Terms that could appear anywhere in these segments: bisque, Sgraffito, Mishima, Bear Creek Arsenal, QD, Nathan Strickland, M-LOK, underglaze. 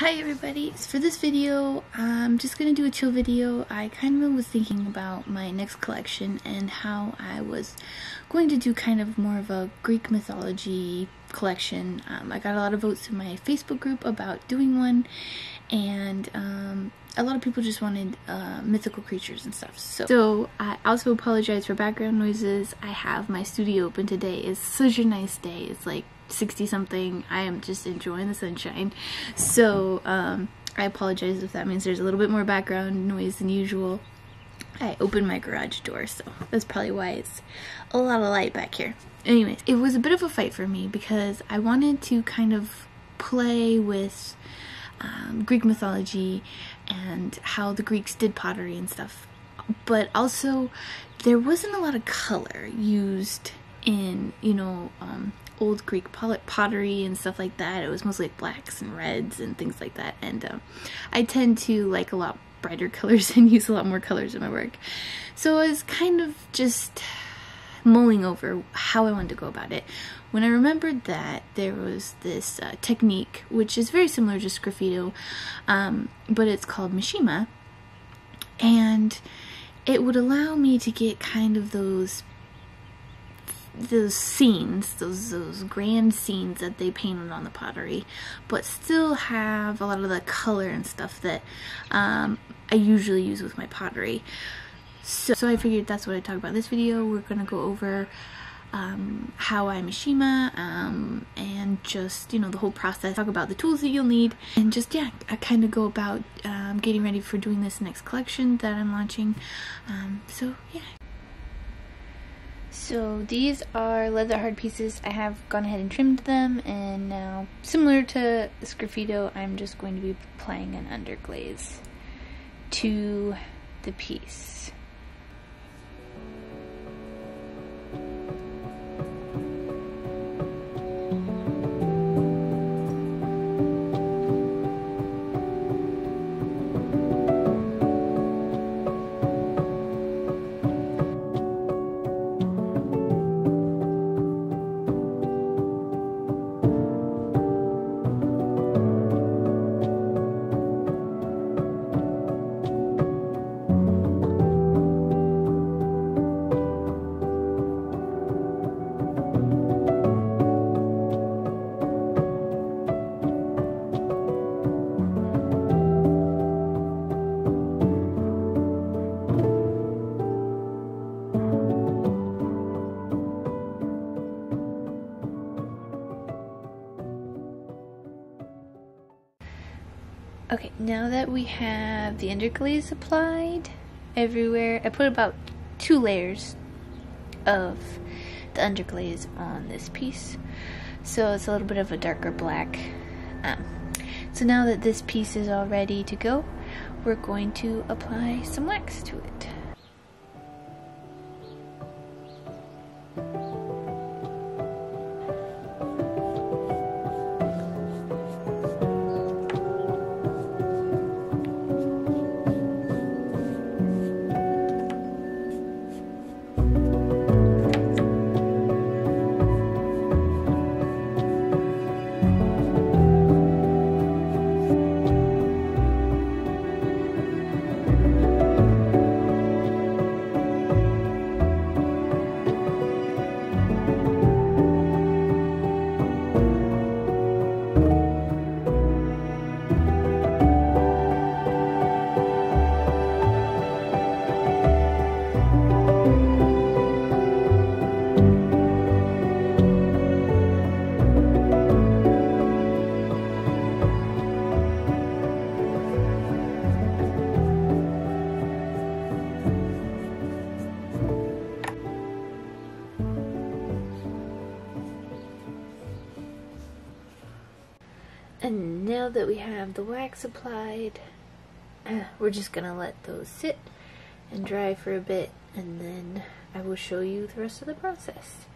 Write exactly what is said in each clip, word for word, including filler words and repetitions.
Hi everybody! So for this video, I'm just gonna do a chill video. I kind of was thinking about my next collection and how I was going to do kind of more of a Greek mythology collection. Um, I got a lot of votes in my Facebook group about doing one, and um, a lot of people just wanted uh, mythical creatures and stuff. So. so I also apologize for background noises. I have my studio open today. It's such a nice day. It's like sixty something. I am just enjoying the sunshine, so um, I apologize if that means there's a little bit more background noise than usual. I opened my garage door, so that's probably why it's a lot of light back here. Anyways, it was a bit of a fight for me because I wanted to kind of play with um, Greek mythology and how the Greeks did pottery and stuff, but also there wasn't a lot of color used in, you know, um, old Greek pottery and stuff like that. It was mostly like blacks and reds and things like that, and um, I tend to like a lot brighter colors and use a lot more colors in my work. So I was kind of just mulling over how I wanted to go about it when I remembered that there was this uh, technique which is very similar to Sgraffito, um, but it's called Mishima, and it would allow me to get kind of those those scenes, those those grand scenes that they painted on the pottery, but still have a lot of the color and stuff that um, I usually use with my pottery. So, so I figured that's what I talk about this video. We're gonna go over um, how I Mishima um, and just, you know, the whole process, talk about the tools that you'll need, and just, yeah, I kind of go about um, getting ready for doing this next collection that I'm launching. Um, so yeah. So these are leather hard pieces. I have gone ahead and trimmed them, and now, similar to Sgraffito, I'm just going to be applying an underglaze to the piece. Okay, now that we have the underglaze applied everywhere, I put about two layers of the underglaze on this piece, so it's a little bit of a darker black. Um, so now that this piece is all ready to go, we're going to apply some wax to it. And now that we have the wax applied, we're just gonna let those sit and dry for a bit, and then I will show you the rest of the process.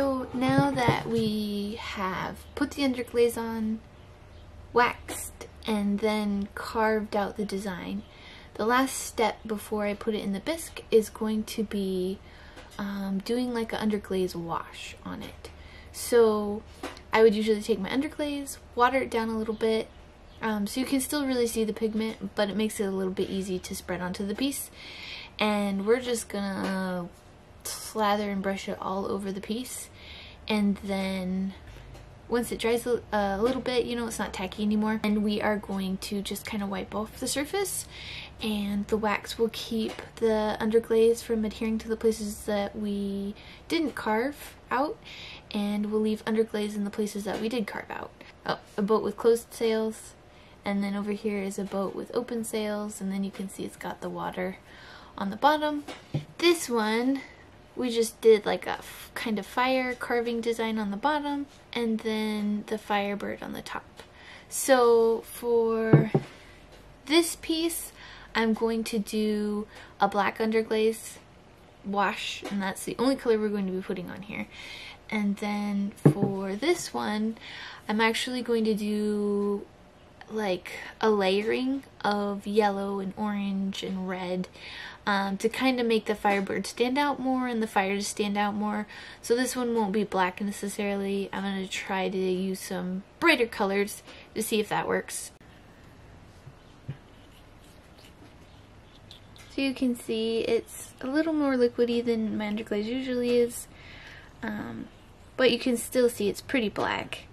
So now that we have put the underglaze on, waxed, and then carved out the design, the last step before I put it in the bisque is going to be um, doing like an underglaze wash on it. So I would usually take my underglaze, water it down a little bit, um, so you can still really see the pigment, but it makes it a little bit easy to spread onto the piece. And we're just gonna slather and brush it all over the piece, and then once it dries a, uh, a little bit, you know, it's not tacky anymore, and we are going to just kind of wipe off the surface, and the wax will keep the underglaze from adhering to the places that we didn't carve out, and we'll leave underglaze in the places that we did carve out. Oh, a boat with closed sails, and then over here is a boat with open sails, and then you can see it's got the water on the bottom. This one we just did like a f kind of fire carving design on the bottom, and then the firebird on the top. So for this piece, I'm going to do a black underglaze wash, and that's the only color we're going to be putting on here. And then for this one, I'm actually going to do like a layering of yellow and orange and red um, to kind of make the firebird stand out more and the fire to stand out more. So this one won't be black necessarily. I'm going to try to use some brighter colors to see if that works. So you can see it's a little more liquidy than my underglaze usually is, um, but you can still see it's pretty black.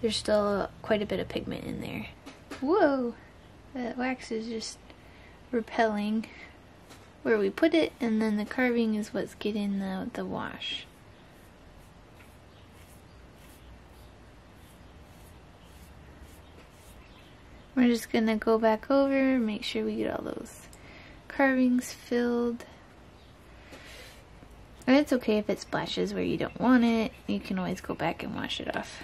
There's still quite a bit of pigment in there. Whoa, that wax is just repelling where we put it, and then the carving is what's getting the, the wash. We're just gonna go back over, make sure we get all those carvings filled. And it's okay if it splashes where you don't want it, you can always go back and wash it off.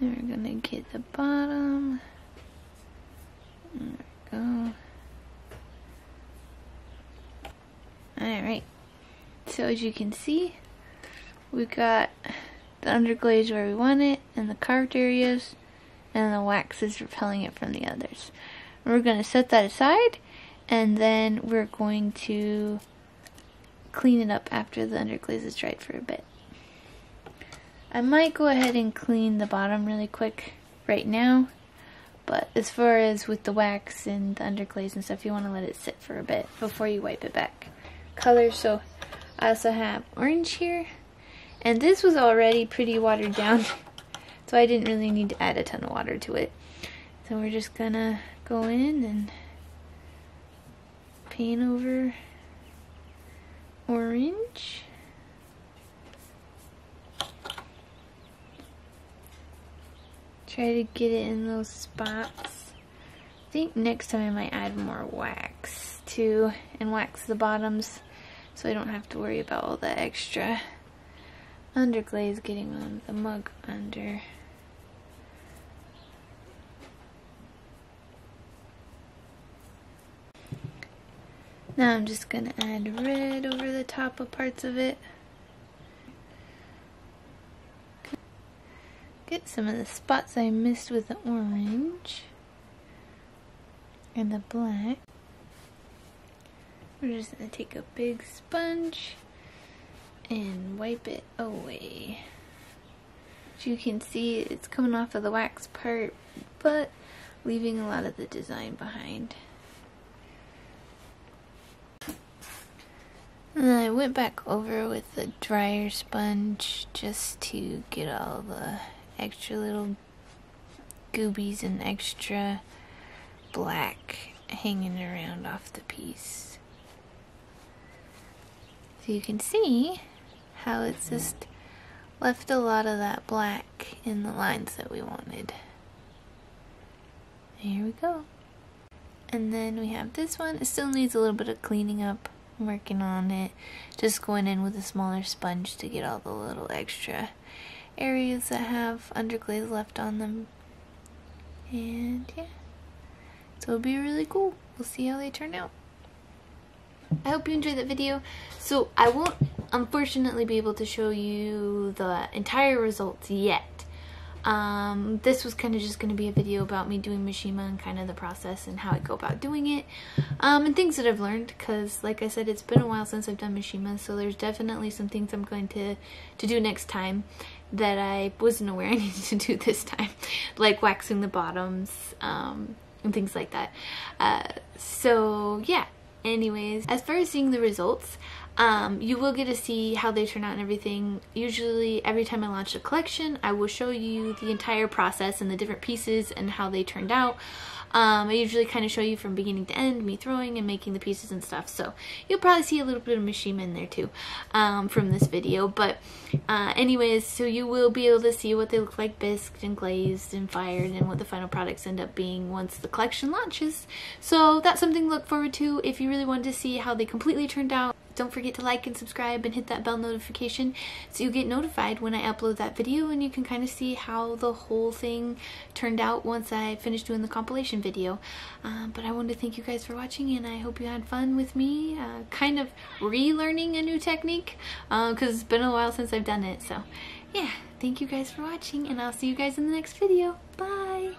We're gonna get the bottom. There we go. Alright, so as you can see, we've got the underglaze where we want it, and the carved areas, and the wax is repelling it from the others. We're gonna set that aside, and then we're going to clean it up after the underglaze is dried for a bit. I might go ahead and clean the bottom really quick right now, but as far as with the wax and the underglaze and stuff, you want to let it sit for a bit before you wipe it back. Color, so I also have orange here, and this was already pretty watered down, so I didn't really need to add a ton of water to it. So we're just gonna go in and paint over orange. Try to get it in those spots. I think next time I might add more wax too, and wax the bottoms so I don't have to worry about all the extra underglaze getting on the mug under. Now I'm just gonna add red over the top of parts of it. Get some of the spots I missed with the orange and the black. We're just going to take a big sponge and wipe it away. As you can see, it's coming off of the wax part, but leaving a lot of the design behind. And then I went back over with the dryer sponge just to get all the extra little goobies and extra black hanging around off the piece. So you can see how it's just left a lot of that black in the lines that we wanted. Here we go. And then we have this one. It still needs a little bit of cleaning up. I'm working on it. Just going in with a smaller sponge to get all the little extra areas that have underglaze left on them, and yeah, so it'll be really cool. We'll see how they turn out. I hope you enjoyed that video. So I won't unfortunately be able to show you the entire results yet. Um, this was kind of just going to be a video about me doing Mishima and kind of the process and how I go about doing it, um, and things that I've learned, because like I said, it's been a while since I've done Mishima, so there's definitely some things I'm going to, to do next time that I wasn't aware I needed to do this time, like waxing the bottoms um, and things like that. Uh, so yeah. Anyways, as far as seeing the results, um, you will get to see how they turn out and everything. Usually, every time I launch a collection, I will show you the entire process and the different pieces and how they turned out. Um, I usually kind of show you from beginning to end, me throwing and making the pieces and stuff. So you'll probably see a little bit of Mishima in there too, um, from this video. But uh, anyways, so you will be able to see what they look like biscued and glazed and fired and what the final products end up being once the collection launches. So that's something to look forward to if you really Really wanted to see how they completely turned out. Don't forget to like and subscribe and hit that bell notification so you get notified when I upload that video, and you can kind of see how the whole thing turned out once I finished doing the compilation video. Um, but I wanted to thank you guys for watching, and I hope you had fun with me uh, kind of relearning a new technique, because uh, it's been a while since I've done it. So yeah, thank you guys for watching, and I'll see you guys in the next video. Bye!